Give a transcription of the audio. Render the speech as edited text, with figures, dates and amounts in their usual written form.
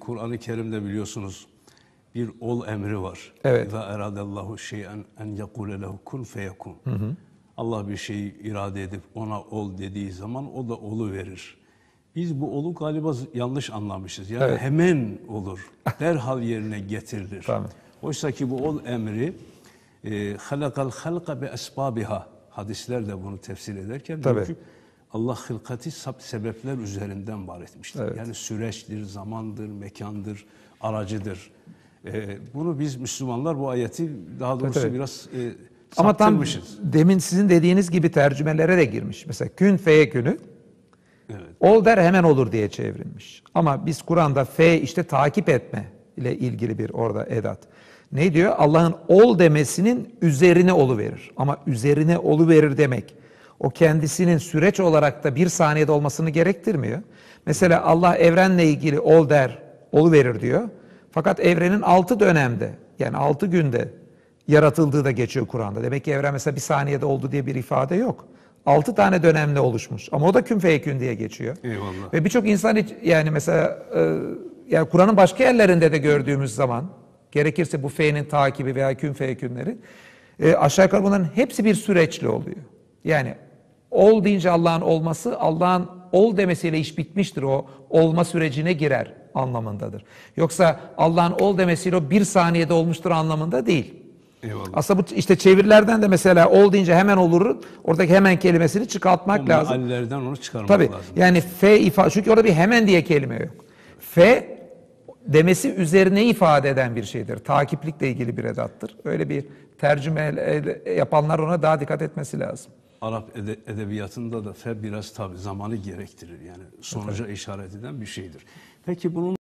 Kur'an-ı Kerim'de biliyorsunuz bir ol emri var. Evet. İza eradallahu şey'en en yekule lehu kun feyekun. Allah bir şeyi irade edip ona ol dediği zaman o da oluverir. Biz bu olu galiba yanlış anlamışız. Yani evet, hemen olur. Derhal yerine getirilir. Tamam. Oysa ki bu ol emri halakal halqa bi esbabiha. Hadisler de bunu tefsir ederken çünkü Allah hılkati sebepler üzerinden var etmiştir. Evet. Yani süreçtir, zamandır, mekandır, aracıdır. Bunu biz Müslümanlar bu ayeti daha doğrusu biraz saptırmışız. Ama tam demin sizin dediğiniz gibi tercümelere de girmiş. Mesela kün feye künü, ol der hemen olur diye çevrilmiş. Ama biz Kur'an'da fe işte takip etme ile ilgili bir orada edat. Ne diyor? Allah'ın ol demesinin üzerine oluverir. Ama üzerine oluverir demek, o kendisinin süreç olarak da bir saniyede olmasını gerektirmiyor. Mesela Allah evrenle ilgili ol der, oluverir diyor. Fakat evrenin 6 dönemde, yani 6 günde yaratıldığı da geçiyor Kur'an'da. Demek ki evren mesela bir saniyede oldu diye bir ifade yok. 6 tane dönemle oluşmuş. Ama o da kün feyekün diye geçiyor. Eyvallah. Ve birçok insan hiç, yani mesela yani Kur'an'ın başka yerlerinde de gördüğümüz zaman gerekirse bu fe'nin takibi veya kün feyekünleri aşağı yukarı bunların hepsi bir süreçle oluyor. Yani ol deyince Allah'ın olması, Allah'ın ol demesiyle iş bitmiştir, o olma sürecine girer anlamındadır. Yoksa Allah'ın ol demesiyle o bir saniyede olmuştur anlamında değil. Eyvallah. Aslında bu işte çevirilerden de mesela ol deyince hemen olur, oradaki hemen kelimesini çıkartmak lazım. Meallerden onu çıkarmak lazım. Yani fe ifade, çünkü orada bir hemen diye kelime yok. Fe demesi üzerine ifade eden bir şeydir. Takiplikle ilgili bir edattır. Öyle bir tercüme yapanlar ona daha dikkat etmesi lazım. Arap edebiyatında da fe biraz tabi zamanı gerektirir. Yani sonuca işaret eden bir şeydir. Peki bunun